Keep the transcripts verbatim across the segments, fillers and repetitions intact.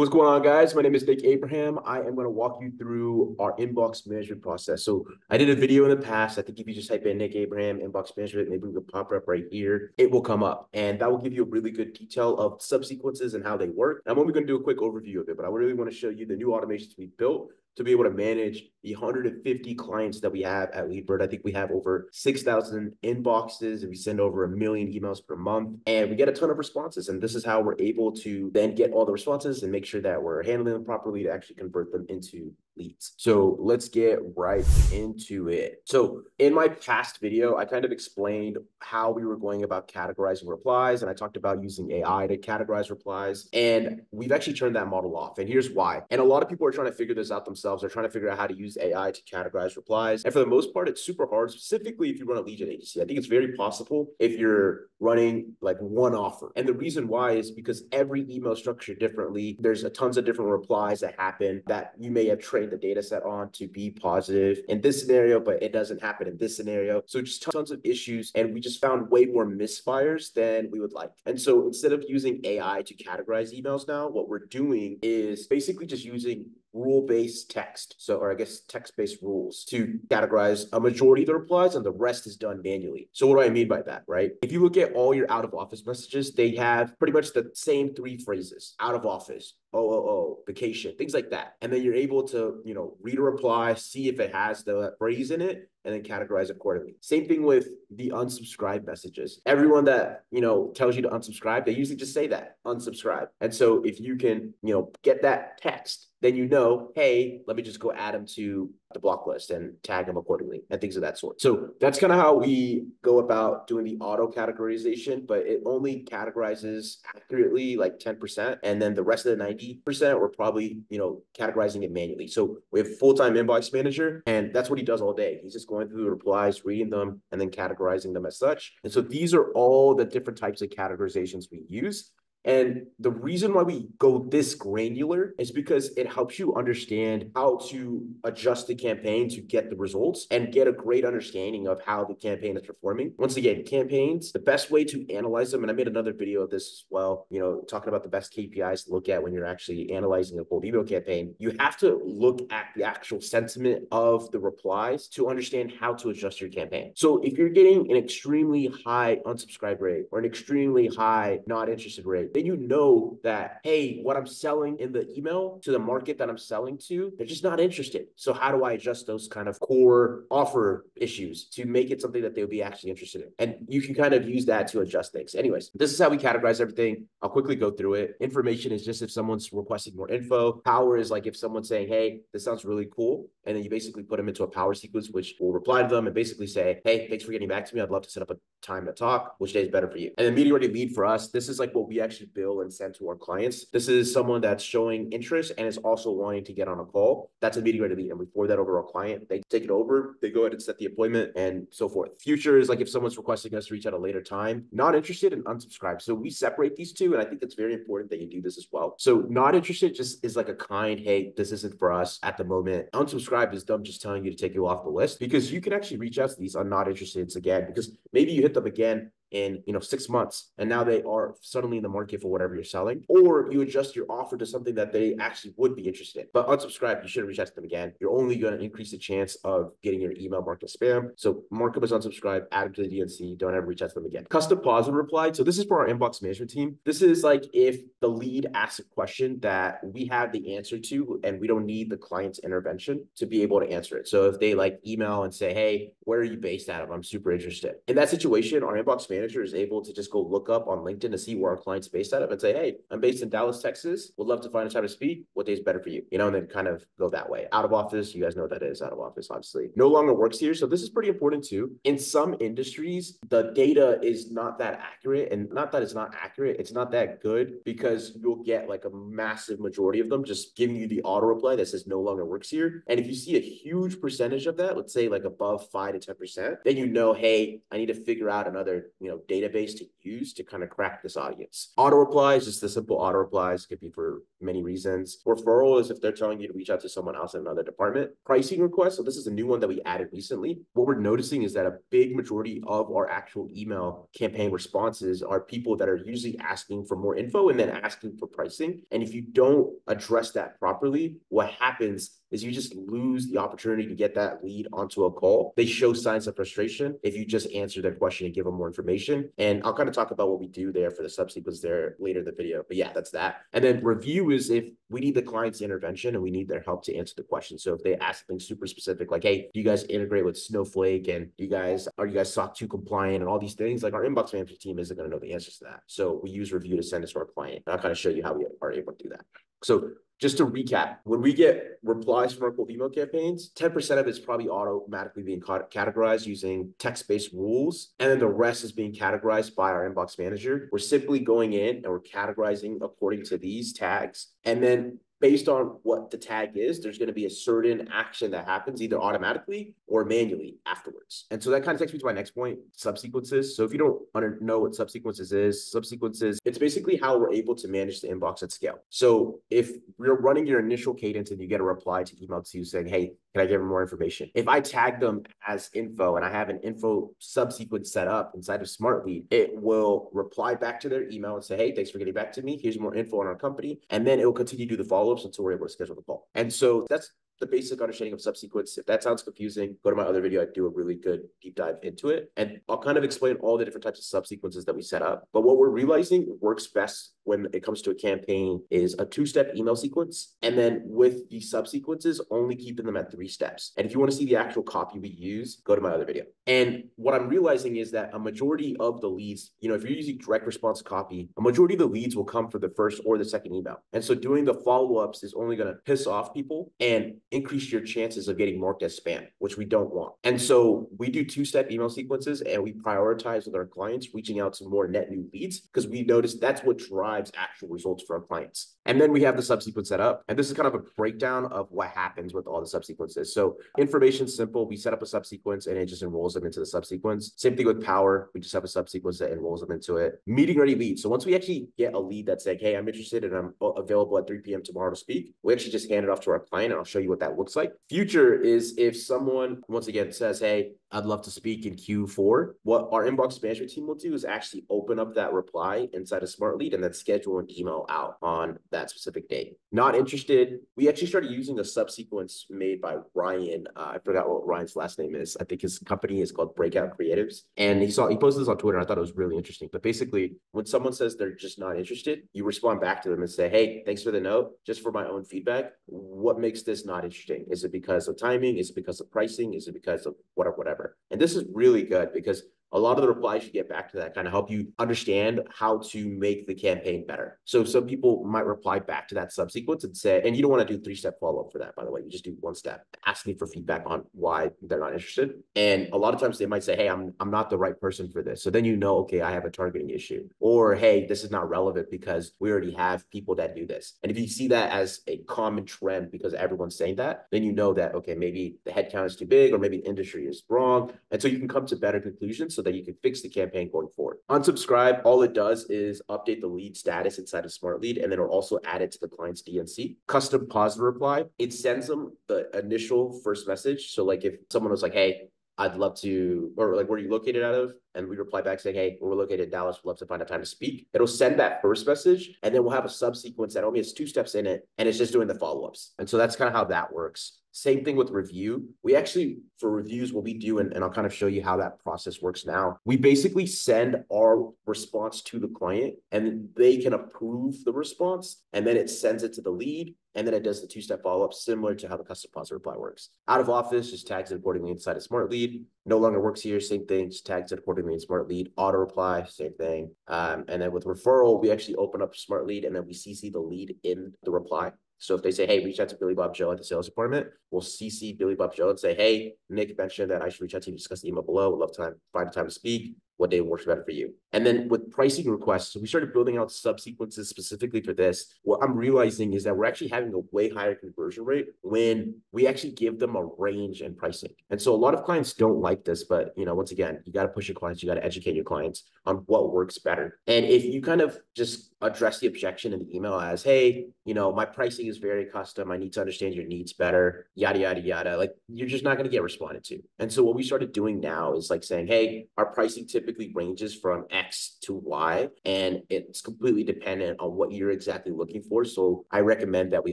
What's going on, guys? My name is Nick Abraham. I am going to walk you through our inbox management process. So I did a video in the past. I think if you just type in Nick Abraham inbox management, maybe we could pop up right here. It will come up, and that will give you a really good detail of subsequences and how they work. And I'm only going to do a quick overview of it, but I really want to show you the new automations we built to be able to manage the one hundred fifty clients that we have at Leadbird. I think we have over six thousand inboxes, and we send over a million emails per month, and we get a ton of responses. And this is how we're able to then get all the responses and make sure that we're handling them properly to actually convert them into leads. So let's get right into it. So in my past video, I kind of explained how we were going about categorizing replies, and I talked about using A I to categorize replies, and we've actually turned that model off. And here's why. And a lot of people are trying to figure this out themselves. They're trying to figure out how to use A I to categorize replies. And for the most part, it's super hard, specifically if you run a lead gen agency. I think it's very possible if you're running like one offer. And the reason why is because every email is structured differently. There's a tons of different replies that happen that you may have trained the data set on to be positive in this scenario, but it doesn't happen in this scenario. So just tons of issues. And we just found way more misfires than we would like. And so instead of using A I to categorize emails now, what we're doing is basically just using rule-based text, so or I guess text-based rules to categorize a majority of the replies, and the rest is done manually. So what do I mean by that, right? If you look at all your out-of-office messages, they have pretty much the same three phrases: out of office, O O O, vacation, things like that. And then you're able to, you know, read a reply, see if it has the phrase in it, and then categorize accordingly. Same thing with the unsubscribe messages. Everyone that, you know, tells you to unsubscribe, they usually just say that, unsubscribe. And so if you can, you know, get that text, then you know, hey, let me just go add them to the block list and tag them accordingly and things of that sort. So that's kind of how we go about doing the auto categorization, but it only categorizes accurately like ten percent. And then the rest of the ninety percent, we're probably, you know, categorizing it manually. So we have a full-time inbox manager, and that's what he does all day. He's just going through the replies, reading them, and then categorizing them as such. And so these are all the different types of categorizations we use. And the reason why we go this granular is because it helps you understand how to adjust the campaign to get the results and get a great understanding of how the campaign is performing. Once again, campaigns, the best way to analyze them, and I made another video of this as well, you know, talking about the best K P Is to look at when you're actually analyzing a cold email campaign. You have to look at the actual sentiment of the replies to understand how to adjust your campaign. So if you're getting an extremely high unsubscribe rate or an extremely high not interested rate, then you know that, hey, what I'm selling in the email to the market that I'm selling to, they're just not interested. So how do I adjust those kind of core offer issues to make it something that they'll be actually interested in? And you can kind of use that to adjust things. Anyways, this is how we categorize everything. I'll quickly go through it. Information is just if someone's requesting more info. Power is like if someone's saying, hey, this sounds really cool. And then you basically put them into a power sequence, which will reply to them and basically say, hey, thanks for getting back to me. I'd love to set up a time to talk. Which day is better for you? And then media-ready lead for us. This is like what we actually bill and send to our clients. This is someone that's showing interest and is also wanting to get on a call. That's a meeting ready lead. And we forward that over to our client. They take it over. They go ahead and set the appointment and so forth. Future is like if someone's requesting us to reach out at a later time. Not interested and unsubscribe. So we separate these two. And I think it's very important that you do this as well. So not interested just is like a kind, hey, this isn't for us at the moment. Unsubscribe is them just telling you to take you off the list, because you can actually reach out to these on not interested again, because maybe you hit them again in, you know, six months, and now they are suddenly in the market for whatever you're selling, or you adjust your offer to something that they actually would be interested in. But unsubscribe, you shouldn't reach out to them again. You're only going to increase the chance of getting your email marked as spam. So mark them as unsubscribe, add them to the D N C, don't ever reach out to them again. Custom positive reply. So this is for our inbox management team. This is like if the lead asks a question that we have the answer to, and we don't need the client's intervention to be able to answer it. So if they like email and say, hey, where are you based out of? I'm super interested. In that situation, our inbox management manager is able to just go look up on LinkedIn to see where our client's based out of and say, hey, I'm based in Dallas, Texas. Would love to find a time to speak. What day is better for you? You know, and then kind of go that way. Out of office, you guys know what that is, out of office, obviously. No longer works here. So this is pretty important too. In some industries, the data is not that accurate, and not that it's not accurate. It's not that good, because you'll get like a massive majority of them just giving you the auto reply that says no longer works here. And if you see a huge percentage of that, let's say like above five to ten percent, then you know, hey, I need to figure out another, you know, you know, database to use to kind of crack this audience. Auto replies, just the simple auto replies, could be for many reasons. Referral is if they're telling you to reach out to someone else in another department. Pricing requests, so this is a new one that we added recently. What we're noticing is that a big majority of our actual email campaign responses are people that are usually asking for more info and then asking for pricing. And if you don't address that properly, what happens is you just lose the opportunity to get that lead onto a call. They show signs of frustration if you just answer their question and give them more information. And I'll kind of talk about what we do there for the subsequence there later in the video. But yeah, that's that. And then review is if we need the client's intervention and we need their help to answer the question. So if they ask something super specific, like, hey, do you guys integrate with Snowflake? And do you guys, are you guys S O C two compliant and all these things? Like, our inbox management team isn't going to know the answers to that. So we use review to send this to our client. And I'll kind of show you how we are able to do that. So just to recap, when we get replies from our cold email campaigns, ten percent of it's probably automatically being categorized using text-based rules. And then the rest is being categorized by our inbox manager. We're simply going in and we're categorizing according to these tags. And then based on what the tag is, there's going to be a certain action that happens either automatically or manually afterwards. And so that kind of takes me to my next point, subsequences. So if you don't know what subsequences is, subsequences, it's basically how we're able to manage the inbox at scale. So if you're running your initial cadence and you get a reply to email to you saying, hey, can I give them more information? If I tag them as info and I have an info subsequence set up inside of Smartlead, it will reply back to their email and say, hey, thanks for getting back to me. Here's more info on our company. And then it will continue to do the follow-up until we're able to schedule the call. And so that's the basic understanding of subsequence. If that sounds confusing, go to my other video. I do a really good deep dive into it. And I'll kind of explain all the different types of subsequences that we set up. But what we're realizing works best when it comes to a campaign is a two-step email sequence. And then with the subsequences, only keeping them at three steps. And if you want to see the actual copy we use, go to my other video. And what I'm realizing is that a majority of the leads, you know, if you're using direct response copy, a majority of the leads will come from the first or the second email. And so doing the follow-ups is only going to piss off people and increase your chances of getting marked as spam, which we don't want. And so we do two-step email sequences and we prioritize with our clients reaching out to more net new leads because we noticed that's what drives actual results for our clients. And then we have the subsequence set up. And this is kind of a breakdown of what happens with all the subsequences. So information's simple. We set up a subsequence and it just enrolls them into the subsequence. Same thing with power. We just have a subsequence that enrolls them into it. Meeting ready leads. So once we actually get a lead that's like, hey, I'm interested and I'm available at three p m tomorrow to speak, we actually just hand it off to our client and I'll show you what that looks like. Future is if someone, once again, says, hey, I'd love to speak in Q four. What our inbox management team will do is actually open up that reply inside of Smartlead and then schedule an email out on that specific day. Not interested. We actually started using a subsequence made by Ryan. Uh, I forgot what Ryan's last name is. I think his company is called Breakout Creatives. And he saw he posted this on Twitter. And I thought it was really interesting. But basically, when someone says they're just not interested, you respond back to them and say, hey, thanks for the note. Just for my own feedback, what makes this not interesting? Is it because of timing? Is it because of pricing? Is it because of whatever, whatever? And this is really good because a lot of the replies you get back to that kind of help you understand how to make the campaign better. So some people might reply back to that subsequence and say, and you don't want to do three-step follow-up for that, by the way. You just do one step, asking for feedback on why they're not interested. And a lot of times they might say, hey, I'm, I'm not the right person for this. So then you know, okay, I have a targeting issue. Or, hey, this is not relevant because we already have people that do this. And if you see that as a common trend because everyone's saying that, then you know that, okay, maybe the headcount is too big or maybe the industry is wrong. And so you can come to better conclusions. So So that you can fix the campaign going forward. Unsubscribe, all it does is update the lead status inside of Smartlead, and then it'll also add it to the client's D N C. Custom positive reply, it sends them the initial first message. So like if someone was like, hey, I'd love to, or like, where are you located out of? And we reply back saying, hey, we're located in Dallas. We'd love to find a time to speak. It'll send that first message, and then we'll have a subsequence that only has two steps in it, and it's just doing the follow-ups. And so that's kind of how that works. Same thing with review. We actually, for reviews, what we do, and, and I'll kind of show you how that process works now. We basically send our response to the client, and they can approve the response, and then it sends it to the lead, and then it does the two-step follow-up, similar to how the custom positive reply works. Out of office, just tags it accordingly inside of Smartlead. No longer works here, same thing, just tags it accordingly in Smartlead. Auto reply, same thing. Um, and then with referral, we actually open up Smartlead, and then we C C the lead in the reply. So if they say, hey, reach out to Billy Bob Joe at the sales department, we'll C C Billy Bob Joe and say, hey, Nick mentioned that I should reach out to you to discuss the email below. We'd love to find a time to speak. what day works better for you. And then with pricing requests, so we started building out subsequences specifically for this. What I'm realizing is that we're actually having a way higher conversion rate when we actually give them a range and pricing. And so a lot of clients don't like this, but you know, once again, you got to push your clients, you got to educate your clients on what works better. And if you kind of just address the objection in the email as, hey, you know, my pricing is very custom, I need to understand your needs better, yada, yada, yada, like you're just not going to get responded to. And so what we started doing now is like saying, hey, our pricing typically ranges from X to Y, and it's completely dependent on what you're exactly looking for. So I recommend that we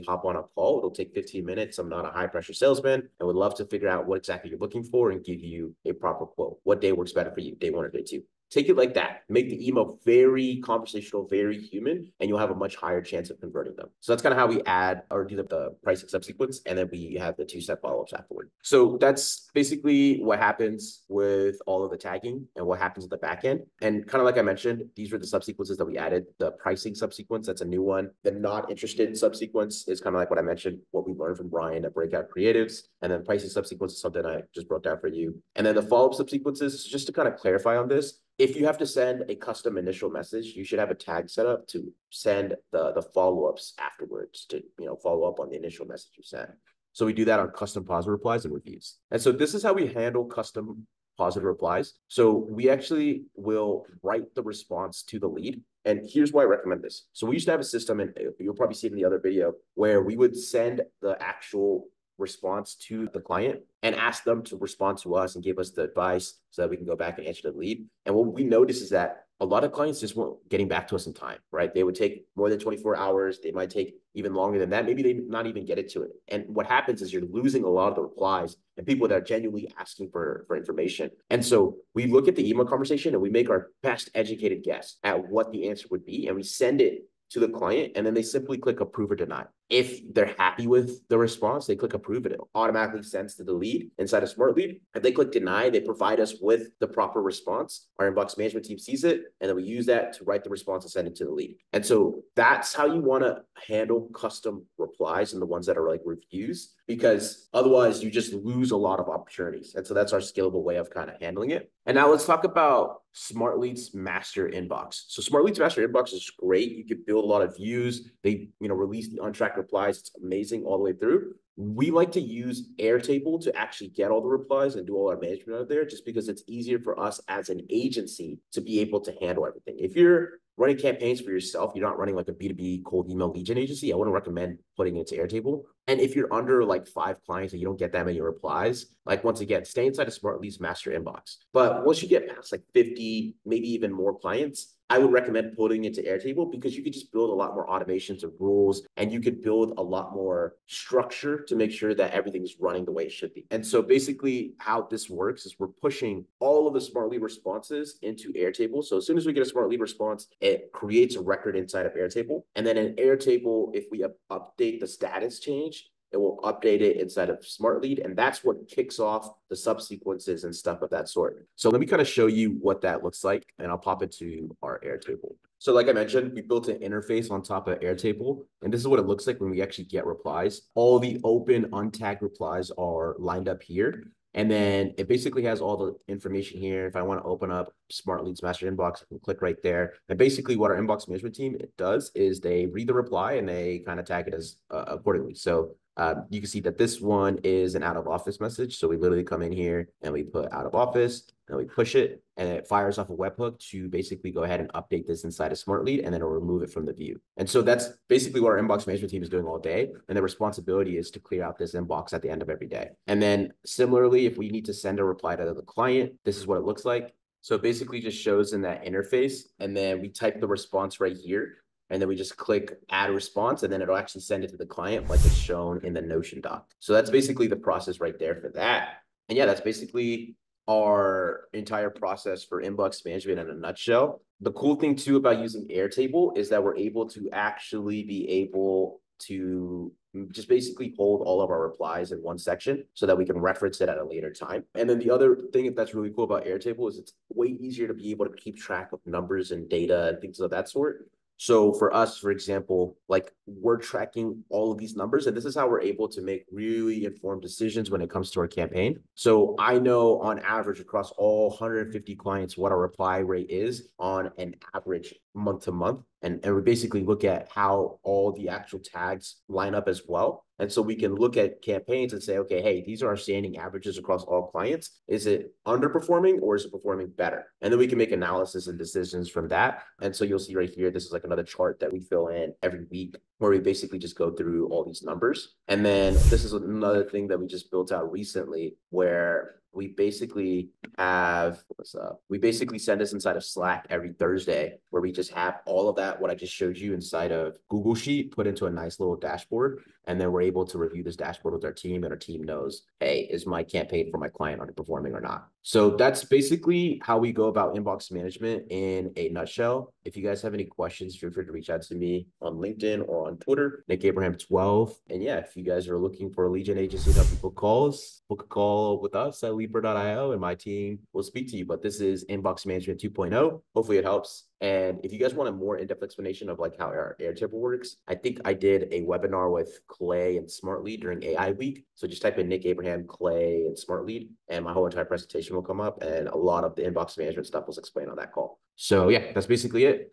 hop on a call. It'll take fifteen minutes. I'm not a high pressure salesman. I would love to figure out what exactly you're looking for and give you a proper quote. What day works better for you, day one or day two? Take it like that. Make the email very conversational, very human, and you'll have a much higher chance of converting them. So that's kind of how we add or do the, the pricing subsequence, and then we have the two-step follow-ups afterward. So that's basically what happens with all of the tagging and what happens at the back end. And kind of like I mentioned, these were the subsequences that we added. The pricing subsequence, that's a new one. The not interested subsequence is kind of like what I mentioned, what we learned from Ryan at Breakout Creatives. And then pricing subsequence is something I just broke down for you. And then the follow-up subsequences, just to kind of clarify on this, if you have to send a custom initial message, you should have a tag set up to send the, the follow-ups afterwards to, you know, follow up on the initial message you sent. So we do that on custom positive replies and reviews. And so this is how we handle custom positive replies. So we actually will write the response to the lead. And here's why I recommend this. So we used to have a system, and you'll probably see it in the other video, where we would send the actual response to the client and ask them to respond to us and give us the advice so that we can go back and answer the lead. And what we notice is that a lot of clients just weren't getting back to us in time, right? They would take more than twenty-four hours. They might take even longer than that. Maybe they not even get it to it. And what happens is you're losing a lot of the replies and people that are genuinely asking for, for information. And so we look at the email conversation and we make our best educated guess at what the answer would be. And we send it to the client, and then they simply click approve or deny. If they're happy with the response, they click approve, and it automatically sends to the lead inside of Smartlead. If they click deny, they provide us with the proper response. Our inbox management team sees it, and then we use that to write the response and send it to the lead. And so that's how you want to handle custom replies and the ones that are like reviews, because otherwise you just lose a lot of opportunities. And so that's our scalable way of kind of handling it. And now let's talk about Smartlead's master inbox. So Smartlead's master inbox is great. You can build a lot of views. They, you know, release the untracked replies. It's amazing all the way through. We like to use Airtable to actually get all the replies and do all our management out there, just because it's easier for us as an agency to be able to handle everything. If you're running campaigns for yourself, you're not running like a B two B cold email lead gen agency, I wouldn't recommend putting it to Airtable. And if you're under like five clients and you don't get that many replies, like once again, stay inside of Smartlead's master inbox. But once you get past like fifty, maybe even more clients, I would recommend putting it to Airtable, because you could just build a lot more automations and rules, and you could build a lot more structure to make sure that everything's running the way it should be. And so basically how this works is we're pushing all of the Smartlead responses into Airtable. So as soon as we get a Smartlead response, it creates a record inside of Airtable. And then in Airtable, if we up update the status change, it will update it inside of Smartlead. And that's what kicks off the subsequences and stuff of that sort. So let me kind of show you what that looks like, and I'll pop it to our Airtable. So like I mentioned, we built an interface on top of Airtable, and this is what it looks like when we actually get replies. All the open, untagged replies are lined up here. And then it basically has all the information here. If I want to open up Smartlead's master inbox, I can click right there. And basically what our inbox management team does is they read the reply and they kind of tag it as uh, accordingly. So uh, you can see that this one is an out of office message. So we literally come in here and we put out of office, and we push it, and it fires off a webhook to basically go ahead and update this inside of Smartlead, and then it'll remove it from the view. And so that's basically what our inbox management team is doing all day. And the responsibility is to clear out this inbox at the end of every day. And then similarly, if we need to send a reply to the client, this is what it looks like. So it basically just shows in that interface, and then we type the response right here, and then we just click add response, and then it'll actually send it to the client like it's shown in the Notion doc. So that's basically the process right there for that. And yeah, that's basically our entire process for inbox management in a nutshell. The cool thing too about using Airtable is that we're able to actually be able to just basically hold all of our replies in one section so that we can reference it at a later time. And then the other thing that's really cool about Airtable is it's way easier to be able to keep track of numbers and data and things of that sort. So for us, for example, like we're tracking all of these numbers, and this is how we're able to make really informed decisions when it comes to our campaign. So I know on average across all one hundred fifty clients what our reply rate is on an average month to month. And, and we basically look at how all the actual tags line up as well. And so we can look at campaigns and say, okay, hey, these are our standing averages across all clients. Is it underperforming or is it performing better? And then we can make analysis and decisions from that. And so you'll see right here, this is like another chart that we fill in every week, where we basically just go through all these numbers. And then this is another thing that we just built out recently, where we basically have, what's up? We basically send this inside of Slack every Thursday, where we just have all of that, what I just showed you inside of Google Sheet, put into a nice little dashboard. And then we're able to review this dashboard with our team, and our team knows, hey, is my campaign for my client underperforming or not? So that's basically how we go about inbox management in a nutshell. If you guys have any questions, feel free to reach out to me on LinkedIn or on Twitter, Nick Abraham twelve. And yeah, if you guys are looking for a lead gen agency to help people calls, book a call with us at Leadbird dot i o and my team will speak to you. But this is inbox management two point oh. Hopefully it helps. And if you guys want a more in-depth explanation of like how our Airtable works, I think I did a webinar with Clay and Smartlead during A I week. So just type in Nick Abraham, Clay, and Smartlead, and my whole entire presentation will come up, and a lot of the inbox management stuff was explained on that call. So yeah, that's basically it.